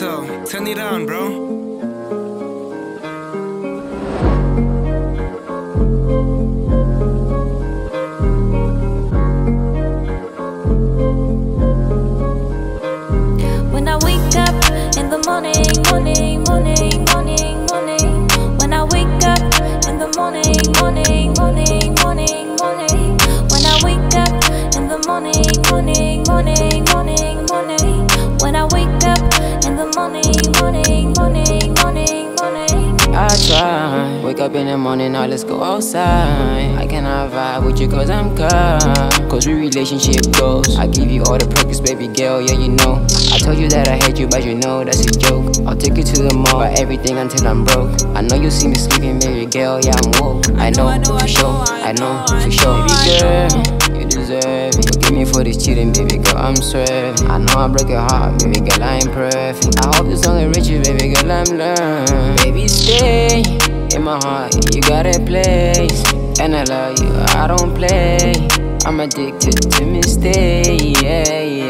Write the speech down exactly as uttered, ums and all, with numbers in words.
Motel. Turn it on, bro. When I wake up in the morning, morning, morning, morning, morning. When I wake up in the morning, morning, morning, morning, morning. When I wake up in the morning, morning, morning, morning, morning. When I wake up in the morning, morning, morning, morning, morning. I try, wake up in the morning, now let's go outside. I cannot vibe with you cause I'm calm. Cause we relationship goals. I give you all the practice, baby girl, yeah you know. I told you that I hate you, but you know that's a joke. I'll take you to the mall, buy everything until I'm broke. I know you see me sleeping, baby girl, yeah I'm woke. I know, for sure, I know, for sure. Baby girl, you deserve it. Forgive me for this cheating, baby girl, I'm serving. I know I break your heart, baby girl, I ain't perfect. I hope this only riches, baby girl, I'm learning. Baby, stay in my heart, you got a place. And I love you, I don't play. I'm addicted to mistakes, yeah, yeah.